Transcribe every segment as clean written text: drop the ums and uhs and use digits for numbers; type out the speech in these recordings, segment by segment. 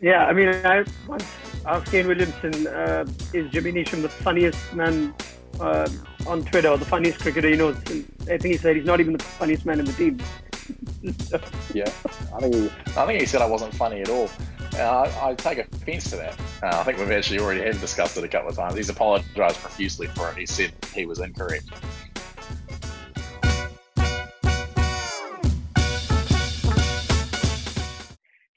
Yeah, I mean, I once asked Kane Williamson, is Jimmy Neesham the funniest man on Twitter, or the funniest cricketer he knows? And I think he said he's not even the funniest man in the team. Yeah, I think he said I wasn't funny at all. I take offence to that. I think we've actually already had discussed it a couple of times. He's apologised profusely for it. He said he was incorrect.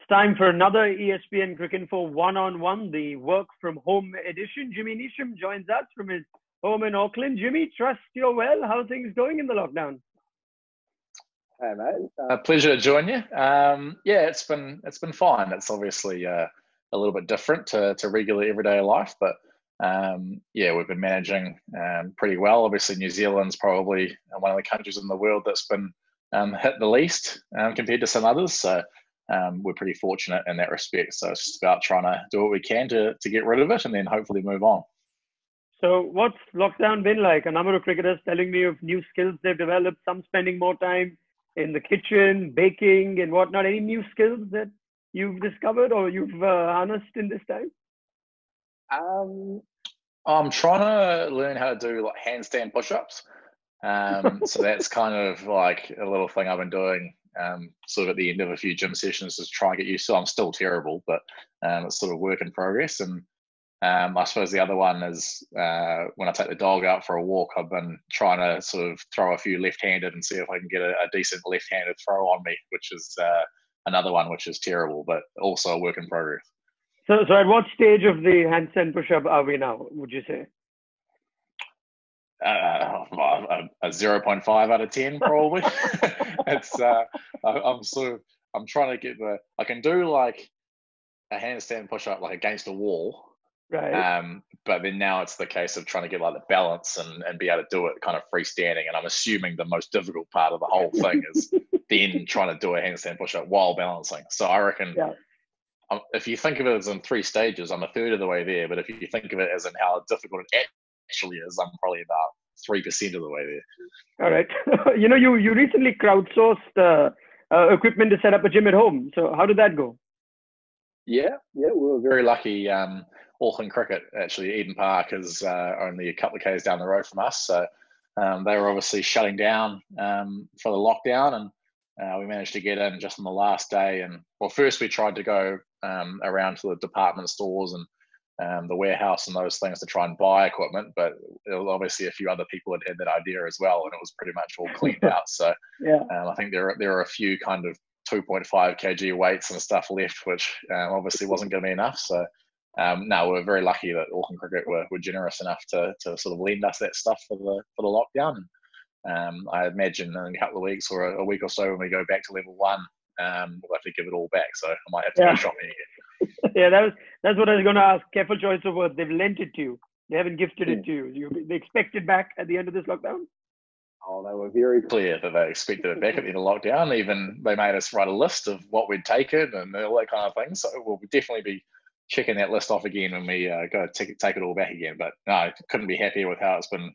It's time for another ESPN Cricinfo one-on-one, the work-from-home edition. Jimmy Neesham joins us from his home in Auckland. Jimmy, trust you're well. How are things going in the lockdown? Hey mate, a pleasure to join you. Yeah, it's been fine. It's obviously a little bit different to regular everyday life, but yeah, we've been managing pretty well. Obviously, New Zealand's probably one of the countries in the world that's been hit the least compared to some others. So we're pretty fortunate in that respect. So it's just about trying to do what we can to get rid of it and then hopefully move on. So what's lockdown been like? A number of cricketers telling me of new skills they've developed. Some spending more time in the kitchen, baking and whatnot. Any new skills that you've discovered or you've harnessed in this time? I'm trying to learn how to do like handstand push-ups. So that's kind of like a little thing I've been doing sort of at the end of a few gym sessions to try and get used to. I'm still terrible, but it's sort of work in progress. And I suppose the other one is when I take the dog out for a walk, I've been trying to sort of throw a few left-handed and see if I can get a decent left-handed throw on me, which is another one which is terrible, but also a work in progress. So at what stage of the handstand push-up are we now, would you say? A 0.5 out of 10, probably. It's I'm trying to get I can do like a handstand push-up like against a wall. Right. But then now it's the case of trying to get like the balance and be able to do it kind of freestanding. And I'm assuming the most difficult part of the whole thing is then trying to do a handstand push-up while balancing. So I reckon if you think of it as in three stages, I'm a third of the way there. But if you think of it as in how difficult it actually is, I'm probably about 3% of the way there. All right. You know, you recently crowdsourced equipment to set up a gym at home. So how did that go? Yeah, we were very lucky. Auckland Cricket, actually, Eden Park is only a couple of k's down the road from us. So they were obviously shutting down for the lockdown, and we managed to get in just on the last day. And well, first we tried to go around to the department stores and the warehouse and those things to try and buy equipment, but obviously a few other people had had that idea as well, and it was pretty much all cleaned out. So yeah, I think there are a few kind of 2.5 kg weights and stuff left, which obviously wasn't going to be enough. So no, we were very lucky that Auckland Cricket were generous enough to sort of lend us that stuff for the lockdown. I imagine in a couple of weeks or a week or so when we go back to level one, we'll have to give it all back. So I might have to go shopping again. Yeah, that's what I was going to ask. Careful choice of words. They've lent it to you. They haven't gifted it to you. They expect it back at the end of this lockdown? Oh, they were very clear that they expected it back at the end of lockdown. Even they made us write a list of what we'd taken and all that kind of thing. So we'll definitely be checking that list off again when we go take it all back again. But no, couldn't be happier with how it's been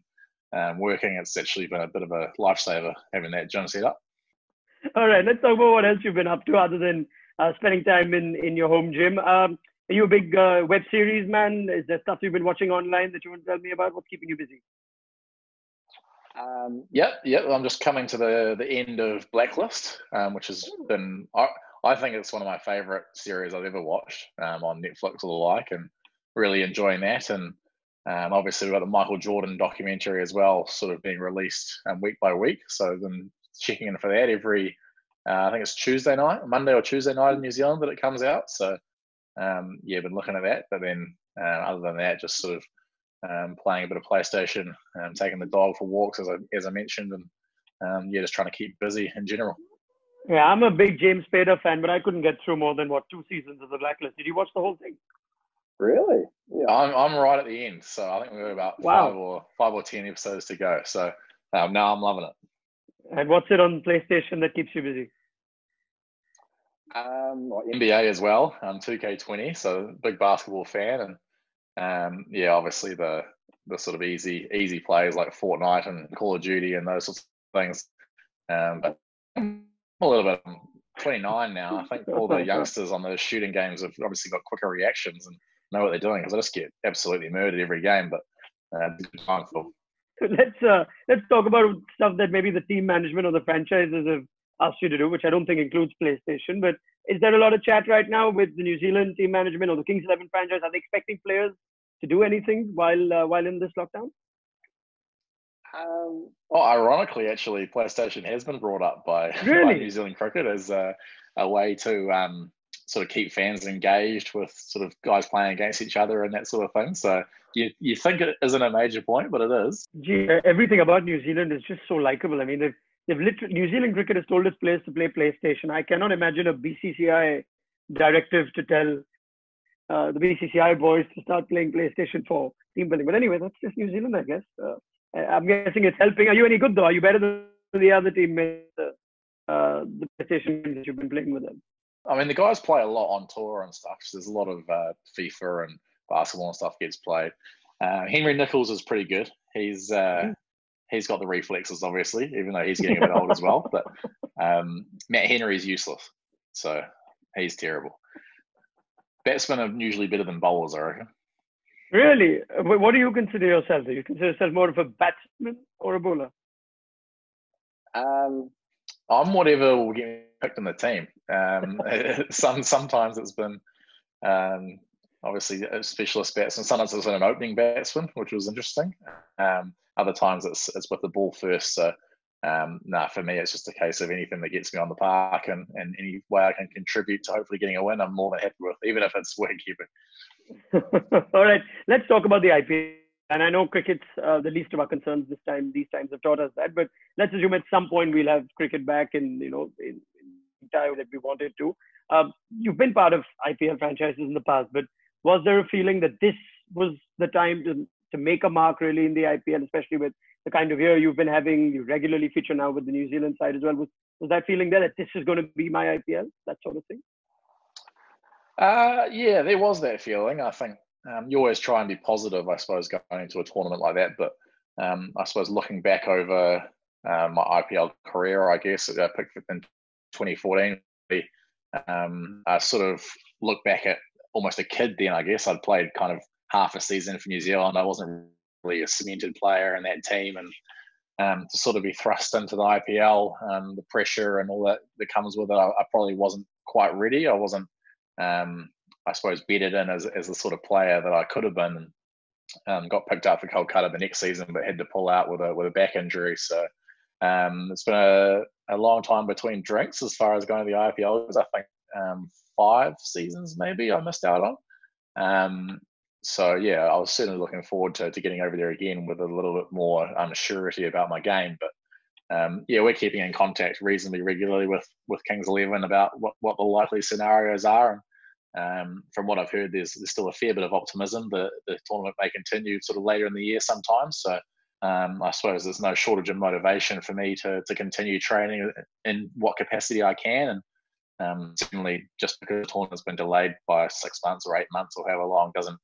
working. It's actually been a bit of a lifesaver having that gym set up. All right, let's talk about what else you've been up to other than spending time in your home gym. Are you a big web series man? Is there stuff you've been watching online that you want to tell me about? What's keeping you busy? Yep. I'm just coming to the end of Blacklist, which has been... I think it's one of my favourite series I've ever watched on Netflix or the like, and really enjoying that. And obviously we've got the Michael Jordan documentary as well, sort of being released week by week. So then checking in for that every, I think it's Monday or Tuesday night in New Zealand that it comes out. So yeah, been looking at that. But then other than that, just sort of playing a bit of PlayStation, taking the dog for walks as I mentioned, and yeah, just trying to keep busy in general. Yeah, I'm a big James Spader fan, but I couldn't get through more than, two seasons of The Blacklist. Did you watch the whole thing? Really? Yeah, I'm right at the end. So I think we've got about five or 10 episodes to go. So now I'm loving it. And what's it on PlayStation that keeps you busy? NBA as well. I'm 2K20, so big basketball fan. And yeah, obviously the sort of easy plays like Fortnite and Call of Duty and those sorts of things. But a little bit 29 now. I think all the youngsters on the shooting games have obviously got quicker reactions and know what they're doing, because I just get absolutely murdered every game. But it's a good time for. So let's talk about stuff that maybe the team management or the franchises have asked you to do, which I don't think includes PlayStation. But is there a lot of chat right now with the New Zealand team management or the Kings XI franchise? Are they expecting players to do anything while in this lockdown? Oh, ironically, actually, PlayStation has been brought up by New Zealand cricket as a way to sort of keep fans engaged with sort of guys playing against each other and that sort of thing. So you think it isn't a major point, but it is. Gee, everything about New Zealand is just so likable. I mean, they've literally, New Zealand cricket has told its players to play PlayStation. I cannot imagine a BCCI directive to tell the BCCI boys to start playing PlayStation for team building. But anyway, that's just New Zealand, I guess. I'm guessing it's helping. Are you any good, though? Are you better than the other teammates, the PlayStation that you've been playing with them? I mean, the guys play a lot on tour and stuff. So there's a lot of FIFA and basketball and stuff gets played. Henry Nicholls is pretty good. He's got the reflexes, obviously, even though he's getting a bit old as well. But Matt Henry is useless. So he's terrible. Batsmen are usually better than bowlers, I reckon. Really? What do you consider yourself? Do you consider yourself more of a batsman or a bowler? I'm whatever will get picked in the team. Sometimes it's been obviously a specialist batsman. Sometimes it's been an opening batsman, which was interesting. Other times it's with the ball first. So for me, it's just a case of anything that gets me on the park and any way I can contribute to hopefully getting a win, I'm more than happy with, even if it's wicketkeeping. All right, let's talk about the IPL. And I know cricket's the least of our concerns this time. These times have taught us that. But let's assume at some point we'll have cricket back in time that we wanted to. You've been part of IPL franchises in the past, but was there a feeling that this was the time to make a mark really in the IPL, especially with the kind of year you've been having? You regularly feature now with the New Zealand side as well. Was that feeling there that this is going to be my IPL, that sort of thing? Yeah, there was that feeling. I think you always try and be positive, I suppose, going into a tournament like that. But I suppose looking back over my IPL career, I guess, I picked in 2014, I sort of look back at almost a kid then, I guess. I'd played kind of half a season for New Zealand. I wasn't really a cemented player in that team. And to sort of be thrust into the IPL, the pressure and all that comes with it, I probably wasn't quite ready. I wasn't I suppose bedded in as the sort of player that I could have been. Got picked up for Kolkata the next season, but had to pull out with a back injury. So it's been a long time between drinks as far as going to the IPL. I think 5 seasons maybe I missed out on. So yeah, I was certainly looking forward to getting over there again with a little bit more surety about my game. But yeah, we're keeping in contact reasonably regularly with Kings XI about what the likely scenarios are. And from what I've heard, there's still a fair bit of optimism. The tournament may continue sort of later in the year sometimes. So I suppose there's no shortage of motivation for me to continue training in what capacity I can. And certainly just because the tournament's been delayed by 6 months or 8 months or however long doesn't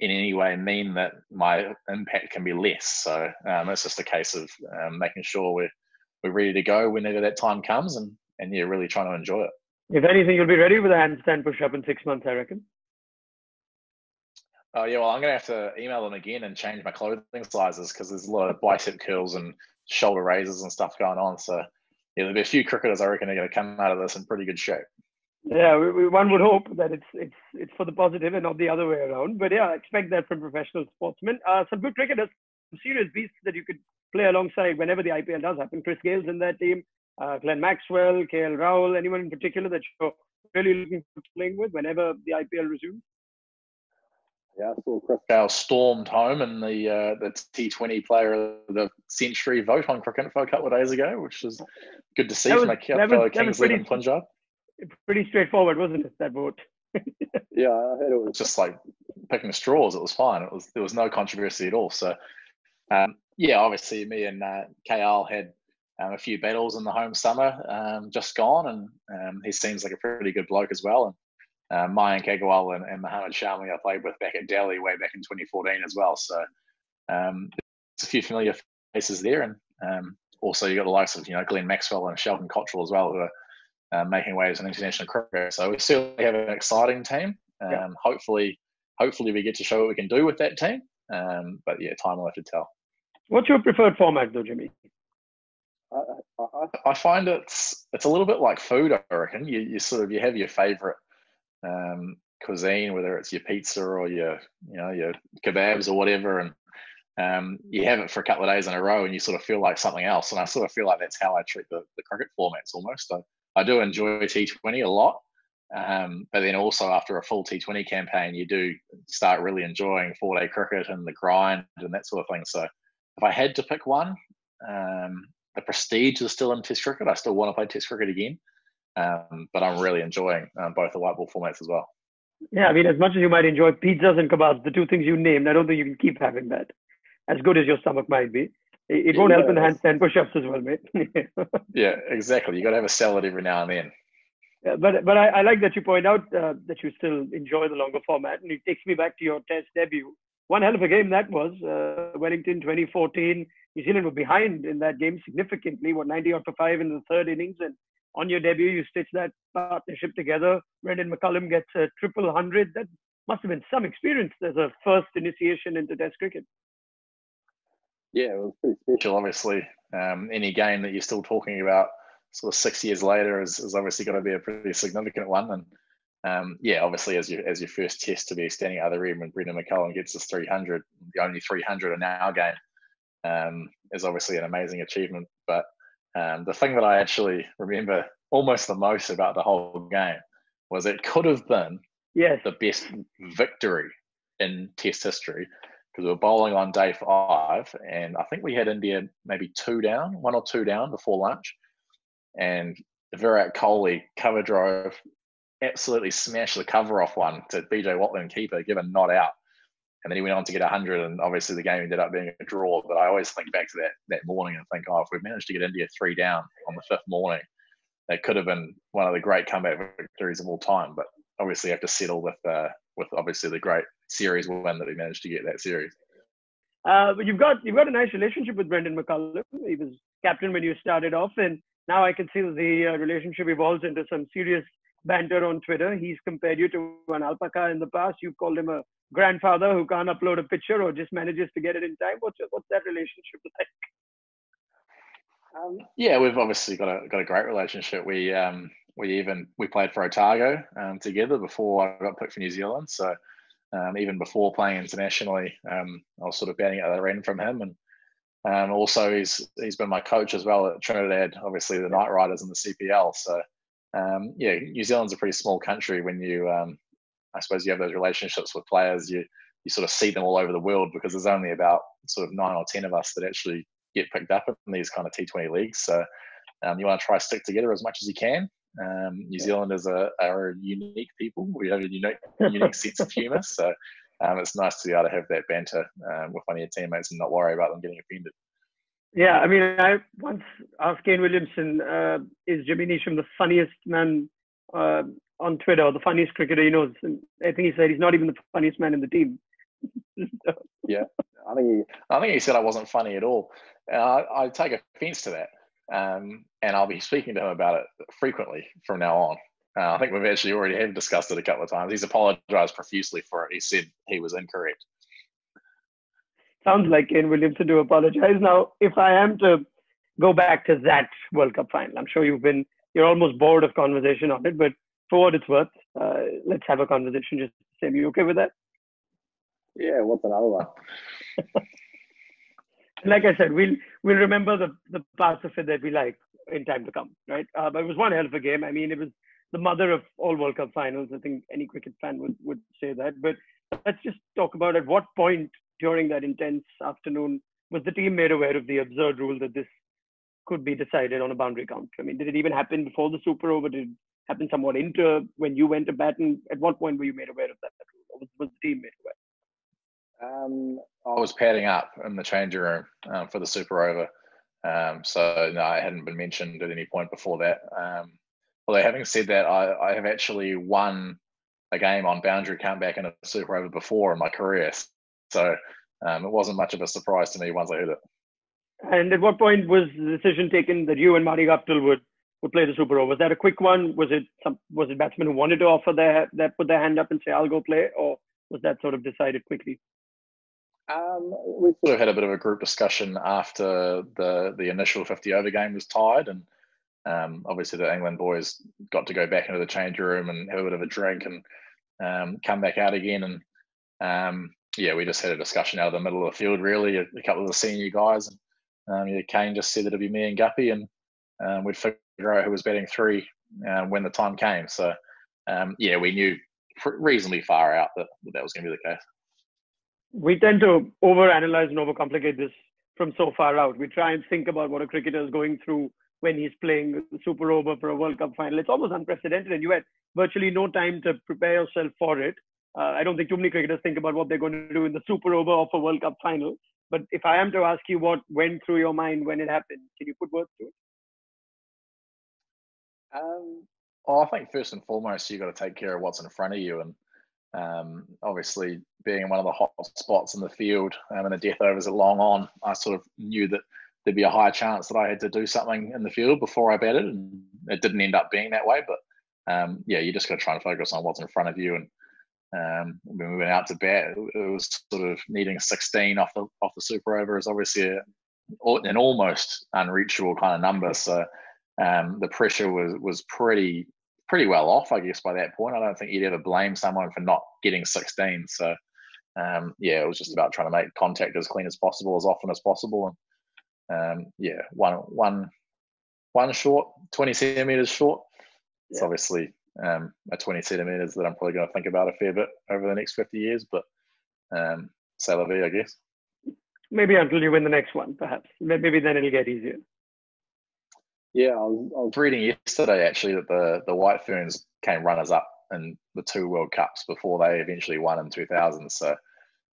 in any way mean that my impact can be less. So it's just a case of making sure we're ready to go whenever that time comes and yeah, really trying to enjoy it. If anything, you'll be ready with a handstand push-up in 6 months, I reckon. Oh, yeah, well, I'm going to have to email them again and change my clothing sizes because there's a lot of bicep curls and shoulder raises and stuff going on. So yeah, there'll be a few cricketers I reckon are going to come out of this in pretty good shape. Yeah, one would hope that it's for the positive and not the other way around. But yeah, I expect that from professional sportsmen. Some good cricketers, some serious beasts that you could play alongside whenever the IPL does happen. Chris Gale's in that team, Glenn Maxwell, KL Rahul, anyone in particular that you're really looking forward to playing with whenever the IPL resumes? Yeah, I saw Chris Gale stormed home in the T20 Player of the Century vote on Cricinfo a couple of days ago, which is good to see from my fellow Kings XI Punjab. Pretty straightforward, wasn't it, that vote? Yeah, I heard it was just like picking straws. It was fine. There was no controversy at all. So, yeah, obviously me and KL had a few battles in the home summer just gone, and he seems like a pretty good bloke as well. And Mayank Agarwal and Mohammed Shami I played with back at Delhi way back in 2014 as well. So there's a few familiar faces there, and also you got the likes of Glenn Maxwell and Sheldon Cottrell as well, who are making waves in international cricket. So we certainly have an exciting team. Hopefully we get to show what we can do with that team. But yeah, time will have to tell. What's your preferred format though, Jimmy? I find it's a little bit like food, I reckon. You have your favourite cuisine, whether it's your pizza or your kebabs or whatever, and you have it for a couple of days in a row and you sort of feel like something else. And I sort of feel like that's how I treat the cricket formats almost. I do enjoy T20 a lot, but then also after a full T20 campaign, you do start really enjoying four-day cricket and the grind and that sort of thing. So if I had to pick one, the prestige is still in Test cricket. I still want to play Test cricket again, but I'm really enjoying both the white ball formats as well. Yeah, I mean, as much as you might enjoy pizzas and kebabs, the two things you named, I don't think you can keep having that. As good as your stomach might be, it won't help in handstand push-ups as well, mate. Yeah, exactly. You got to have a salad every now and then. Yeah, but I like that you point out that you still enjoy the longer format, and it takes me back to your Test debut. One hell of a game that was. Wellington 2014. New Zealand were behind in that game significantly, 90-5 in the third innings. And on your debut, you stitched that partnership together. Brendon McCullum gets a triple hundred. That must have been some experience as a first initiation into Test cricket. Yeah, it was pretty special, obviously. Any game that you're still talking about sort of 6 years later is obviously got to be a pretty significant one. And obviously, as your first Test to be standing at the other end when Brendon McCullum gets his 300, the only 300 in our game, is obviously an amazing achievement. But the thing that I actually remember almost the most about the whole game was it could have been the best victory in Test history, because we were bowling on day 5, and I think we had India maybe one or two down before lunch, and Virat Kohli cover drove, absolutely smashed the cover off one to BJ Watling, keeper, give a not out. And then he went on to get 100, and obviously the game ended up being a draw. But I always think back to that morning and think, if we managed to get India 3 down on the 5th morning, that could have been one of the great comeback victories of all time. But obviously you have to settle with obviously the great series win that we managed to get that series. But you've got a nice relationship with Brendon McCullum. He was captain when you started off, and now I can see the relationship evolves into some serious banter on Twitter. He's compared you to an alpaca in the past. You've called him a grandfather who can't upload a picture or just manages to get it in time. What's that relationship like? We've obviously got a great relationship. We played for Otago together before I got picked for New Zealand. So even before playing internationally, I was sort of batting at the other end from him, and also he's been my coach as well at Trinidad, obviously the Knight Riders and the CPL. So New Zealand's a pretty small country. When you I suppose you have those relationships with players, you sort of see them all over the world, because there's only about sort of 9 or 10 of us that actually get picked up in these kind of T20 leagues. So you want to try to stick together as much as you can. New Zealanders are unique people. We have a unique sense of humour. So it's nice to be able to have that banter with one of your teammates and not worry about them getting offended. Yeah, I mean, I once asked Kane Williamson, is Jimmy Neesham the funniest man on Twitter, or the funniest cricketer he knows? And I think he said he's not even the funniest man in the team. No. Yeah, I think he said I wasn't funny at all. I take offence to that, and I'll be speaking to him about it frequently from now on. I think we've actually already have discussed it a couple of times. He's apologised profusely for it. He said he was incorrect. Sounds like Kane Williamson to apologise. Now, if I am to go back to that World Cup final, I'm sure you're almost bored of conversation on it, but for what it's worth, let's have a conversation just the same. You okay with that? Yeah, what's another one? Like I said, we'll remember the parts of it that we like in time to come, right? But it was one hell of a game. I mean, it was the mother of all World Cup finals. I think any cricket fan would say that. But let's just talk about at what point during that intense afternoon was the team made aware of the absurd rule that this could be decided on a boundary count? I mean, did it even happen before the super over? Did it happen somewhat into when you went to bat? And at what point were you made aware of that rule? Or was the team made aware? I was padding up in the changing room for the super over. So no, it hadn't been mentioned at any point before that. Although having said that, I have actually won a game on boundary comeback in a super over before in my career. So it wasn't much of a surprise to me once I heard it. And at what point was the decision taken that you and Martin Guptill would would play the super over. Was that a quick one? Was it batsmen who wanted to offer that put their hand up and say, I'll go play? Or was that sort of decided quickly? We sort of had a bit of a group discussion after the initial 50-over game was tied, and obviously the England boys got to go back into the change room and have a bit of a drink and come back out again. And yeah, we just had a discussion out of the middle of the field, really, a couple of the senior guys. And Kane just said that it'd be me and Guppy, and we'd figure out who was batting three when the time came. So yeah, we knew reasonably far out that was going to be the case. We tend to overanalyze and overcomplicate this from so far out. We try and think about what a cricketer is going through when he's playing super over for a World Cup final. It's almost unprecedented, and you had virtually no time to prepare yourself for it. I don't think too many cricketers think about what they're going to do in the super over of a World Cup final. But if I am to ask you what went through your mind when it happened, can you put words to it? I think first and foremost, you've got to take care of what's in front of you. And obviously, being in one of the hot spots in the field and the death overs are long on, I sort of knew that there'd be a high chance that I had to do something in the field before I batted. And it didn't end up being that way. But yeah, you just got to try and focus on what's in front of you. And when we went out to bat, it was sort of needing 16 off the super over is obviously an almost unreachable kind of number. So the pressure was pretty well off, I guess, by that point. I don't think you'd ever blame someone for not getting 16. So yeah, it was just about trying to make contact as clean as possible, as often as possible. And yeah, one short, 20 centimeters short. Yeah. It's obviously a 20 centimeters that I'm probably going to think about a fair bit over the next 50 years, but c'est la vie, I guess. Maybe until you win the next one, perhaps. Maybe then it'll get easier. Yeah, I was reading yesterday actually that the White Ferns came runners-up in the two World Cups before they eventually won in 2000. So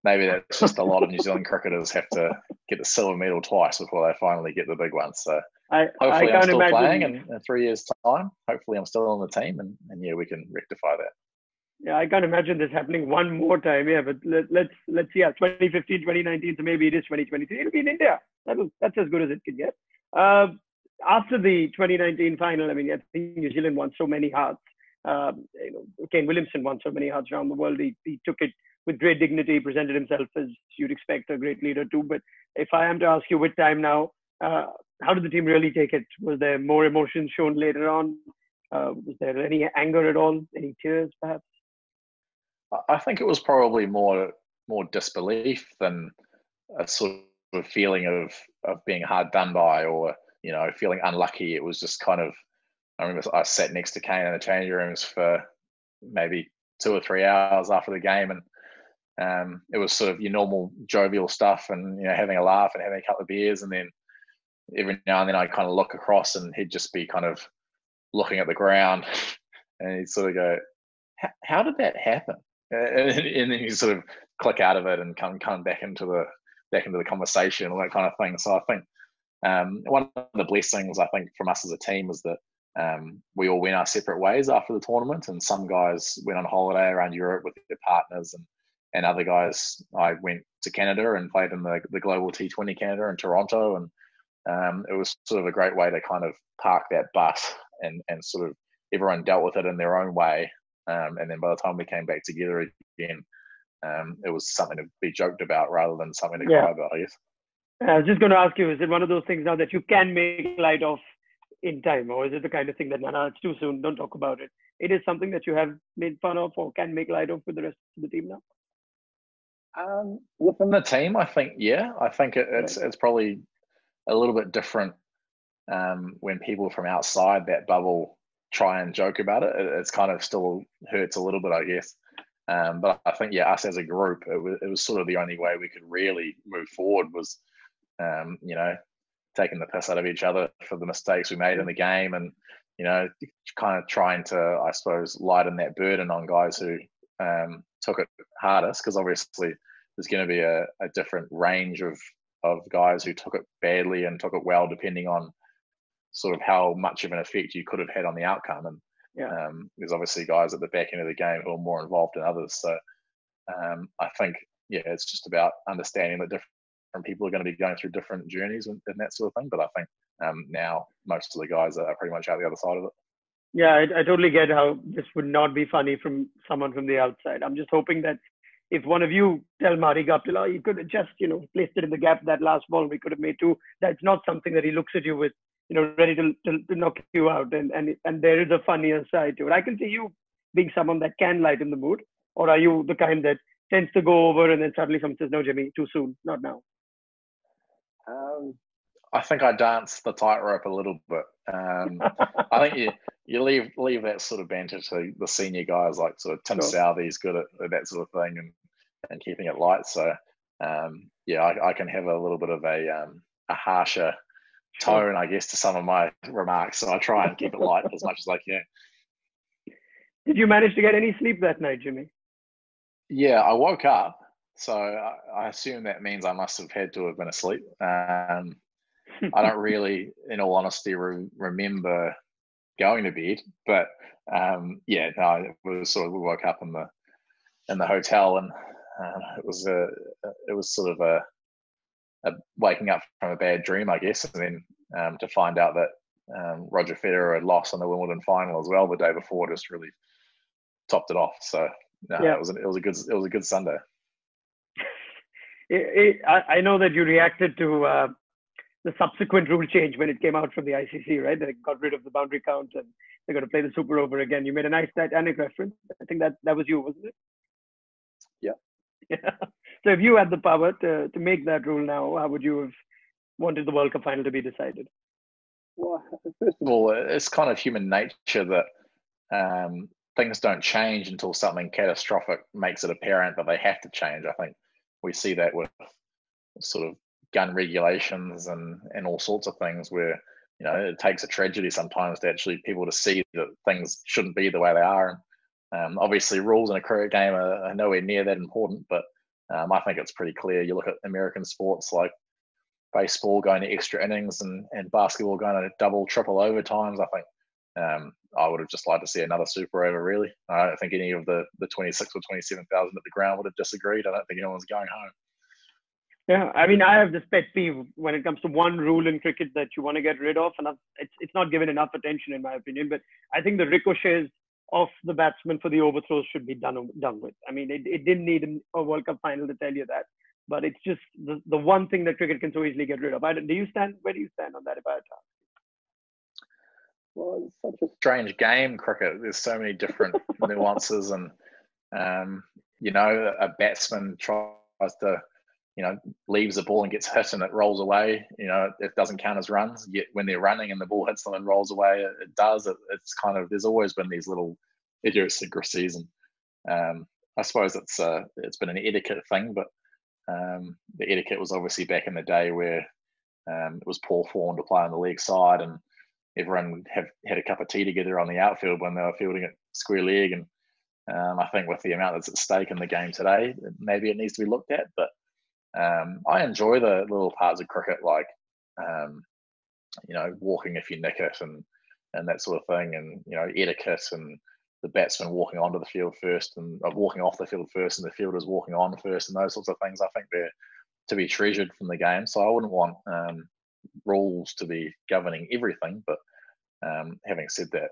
maybe that's just a lot of New Zealand cricketers have to get the silver medal twice before they finally get the big one. So hopefully I'm still playing in 3 years' time. Hopefully I'm still on the team, and yeah, we can rectify that. Yeah, I can't imagine this happening one more time. Yeah, but let's see. Yeah, 2015, 2019, so maybe it is 2023. It'll be in India. That's as good as it can get. After the 2019 final, I mean, I think New Zealand won so many hearts. Kane Williamson won so many hearts around the world. He took it with great dignity, presented himself as you'd expect a great leader to. But if I am to ask you with time now, how did the team really take it? Was there more emotion shown later on? Was there any anger at all? Any tears, perhaps? I think it was probably more disbelief than a sort of feeling of being hard done by or, you know, feeling unlucky. It was just kind of, I remember I sat next to Kane in the changing rooms for maybe 2 or 3 hours after the game, and it was sort of your normal jovial stuff and, you know, having a laugh and having a couple of beers, and then every now and then I kind of look across and he'd just be kind of looking at the ground and he'd sort of go, how did that happen? And then you sort of click out of it and come back into the conversation and all that kind of thing. So I think one of the blessings, I think, from us as a team is that we all went our separate ways after the tournament, and some guys went on holiday around Europe with their partners, and other guys, I went to Canada and played in the Global T20 Canada in Toronto, and it was sort of a great way to kind of park that bus and sort of everyone dealt with it in their own way, and then by the time we came back together again, it was something to be joked about rather than something to cry about, I guess. I was just going to ask you, is it one of those things now that you can make light of in time, or is it the kind of thing that, no, it's too soon, don't talk about it? It is something that you have made fun of or can make light of with the rest of the team now? Within the team, I think, yeah. I think it's probably a little bit different when people from outside that bubble try and joke about it. It's kind of still hurts a little bit, I guess. But I think, yeah, us as a group, it was sort of the only way we could really move forward was, you know, taking the piss out of each other for the mistakes we made in the game, and, you know, kind of trying to, I suppose, lighten that burden on guys who took it hardest, because obviously there's going to be a different range of guys who took it badly and took it well, depending on sort of how much of an effect you could have had on the outcome. And yeah. There's obviously guys at the back end of the game who are more involved than others. So I think, yeah, it's just about understanding that different people are going to be going through different journeys and that sort of thing. But I think Now most of the guys are pretty much out the other side of it. Yeah, I totally get how this would not be funny from someone from the outside. I'm just hoping that if one of you tell Martin Guptill, oh, you could have just, placed it in the gap, that last ball, we could have made two. That's not something that he looks at you with, ready to knock you out. And there is a funnier side to it. I can see you being someone that can lighten the mood, or are you the kind that tends to go over and then suddenly someone says, no, Jimmy, too soon, not now? I think I dance the tightrope a little bit. I think you leave that sort of banter to the senior guys, like sort of Tim Southee's good at that sort of thing and keeping it light. So yeah, I can have a little bit of a harsher tone, I guess, to some of my remarks. So I try and keep it light as much as I can. Did you manage to get any sleep that night, Jimmy? Yeah, I woke up. So I assume that means I must have had to have been asleep. I don't really, in all honesty, remember going to bed. But yeah, no, it was sort of, we woke up in the hotel, and it was sort of a waking up from a bad dream, I guess, and then to find out that Roger Federer had lost in the Wimbledon final as well the day before, just really topped it off. So no, yeah, it was a good Sunday. I know that you reacted to the subsequent rule change when it came out from the ICC, right? They got rid of the boundary count and they're going to play the super over again. You made a nice Titanic reference. I think that was you, wasn't it? Yeah. So if you had the power to make that rule now, how would you have wanted the World Cup final to be decided? Well, first of all, it's kind of human nature that things don't change until something catastrophic makes it apparent that they have to change. I think we see that with sort of gun regulations and all sorts of things where, it takes a tragedy sometimes to actually people to see that things shouldn't be the way they are. And obviously rules in a cricket game are nowhere near that important, but I think it's pretty clear. You look at American sports like baseball going to extra innings and basketball going to double, triple overtimes. I think I would have just liked to see another super over, really. I don't think any of the 26 or 27,000 at the ground would have disagreed. I don't think anyone's going home. Yeah, I mean, I have this pet peeve when it comes to one rule in cricket that you want to get rid of, and it's not given enough attention, in my opinion. But I think the ricochets of the batsman for the overthrows should be done with. I mean, it didn't need a World Cup final to tell you that, but it's just the one thing that cricket can so easily get rid of. Where do you stand on that? Well, it's such a strange game, cricket. There's so many different nuances, and a batsman tries to, leaves the ball and gets hit and it rolls away. It doesn't count as runs. Yet when they're running and the ball hits them and rolls away, it does. It's kind of, there's always been these little idiosyncrasies. And I suppose it's been an etiquette thing, but the etiquette was obviously back in the day where it was poor form to play on the leg side, and everyone would have had a cup of tea together on the outfield when they were fielding at square leg. And I think with the amount that's at stake in the game today, maybe it needs to be looked at, but I enjoy the little parts of cricket, like, walking if you nick it and that sort of thing, and, etiquette and the batsman walking onto the field first and walking off the field first and the fielders walking on first and those sorts of things. I think they're to be treasured from the game. So I wouldn't want rules to be governing everything. But having said that,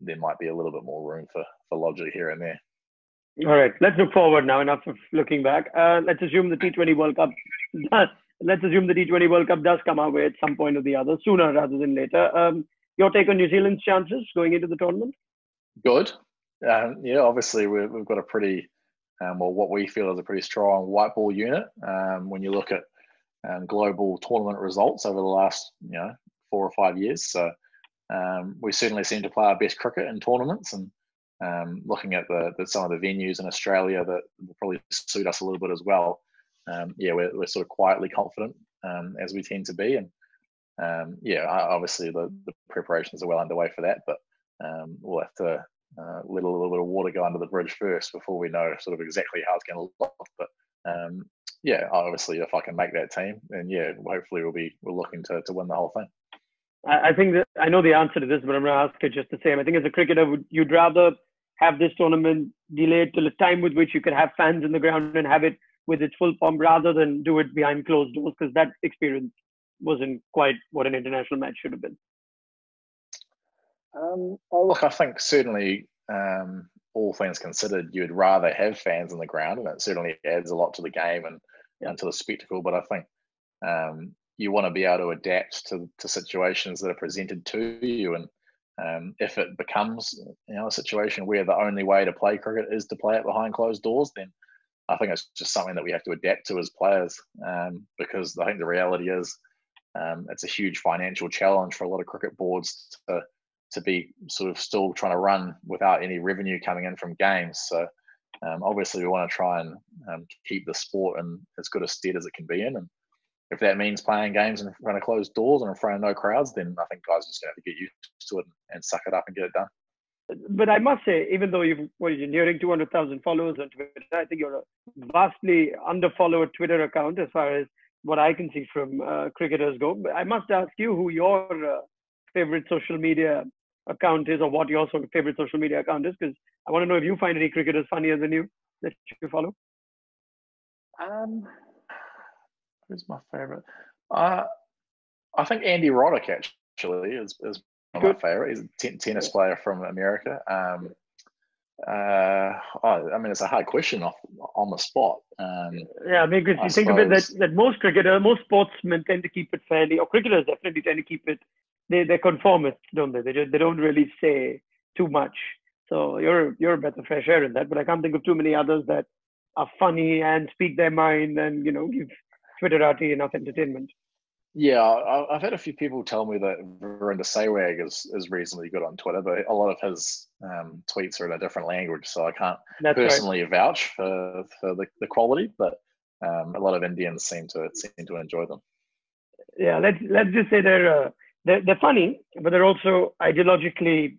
there might be a little bit more room for logic here and there. All right, let's look forward now. Enough of looking back. Let's assume the T20 World Cup. Let's assume the T20 World Cup does come our way at some point or the other, sooner rather than later. Your take on New Zealand's chances going into the tournament? Good. Yeah, obviously we've got a pretty, what we feel is a pretty strong white ball unit. When you look at global tournament results over the last, 4 or 5 years, so we certainly seem to play our best cricket in tournaments. And looking at some of the venues in Australia that will probably suit us a little bit as well. Yeah, we're sort of quietly confident as we tend to be. And yeah, obviously the preparations are well underway for that, but we'll have to let a little bit of water go under the bridge first before we know sort of exactly how it's going to look. But yeah, obviously if I can make that team, then yeah, hopefully we're looking to win the whole thing. I think that I know the answer to this, but I'm going to ask it just the same. I think as a cricketer, you'd rather have this tournament delayed till the time with which you could have fans in the ground and have it with its full pomp rather than do it behind closed doors, because that experience wasn't quite what an international match should have been? Oh, look, I think certainly all things considered, you'd rather have fans on the ground, and it certainly adds a lot to the game and to the spectacle. But I think you want to be able to adapt to situations that are presented to you. And if it becomes a situation where the only way to play cricket is to play it behind closed doors, then I think it's just something that we have to adapt to as players, because I think the reality is it's a huge financial challenge for a lot of cricket boards to be sort of still trying to run without any revenue coming in from games. So obviously we want to try and keep the sport in as good a stead as it can be in. And if that means playing games in front of closed doors and in front of no crowds, then I think guys are just going to have to get used to it and suck it up and get it done. But I must say, even though you're nearing 200,000 followers on Twitter, I think you're a vastly under-followed Twitter account as far as what I can see from cricketers go. But I must ask you who your favorite social media account is, or what your sort of favorite social media account is, because I want to know if you find any cricketers funnier than you that you follow. Who's my favorite? I think Andy Roddick actually is one of my favorite. He's a tennis player from America. I mean, it's a hard question on the spot. Because you think of it that most sportsmen tend to keep it fairly, or cricketers definitely tend to keep it. They're conformists, don't they? They don't really say too much. So you're a breath of fresh air in that. But I can't think of too many others that are funny and speak their mind and give Twitterati enough entertainment. Yeah, I've had a few people tell me that Virender Sehwag is reasonably good on Twitter, but a lot of his tweets are in a different language, so I can't vouch for the quality. But a lot of Indians seem to enjoy them. Yeah, let's just say they're funny, but they're also ideologically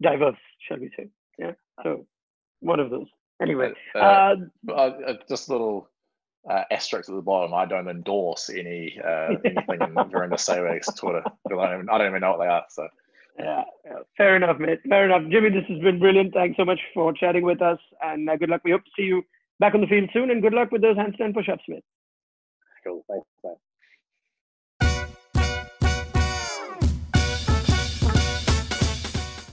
diverse, shall we say? Yeah, so one of those. Anyway, just a little asterisk at the bottom. I don't endorse anything in Virender Sehwag's Twitter. I don't even know what they are. So, yeah, fair enough, mate. Fair enough, Jimmy. This has been brilliant. Thanks so much for chatting with us, and good luck. We hope to see you back on the field soon, and good luck with those handstand push-ups, mate. Cool. Thanks. Bye.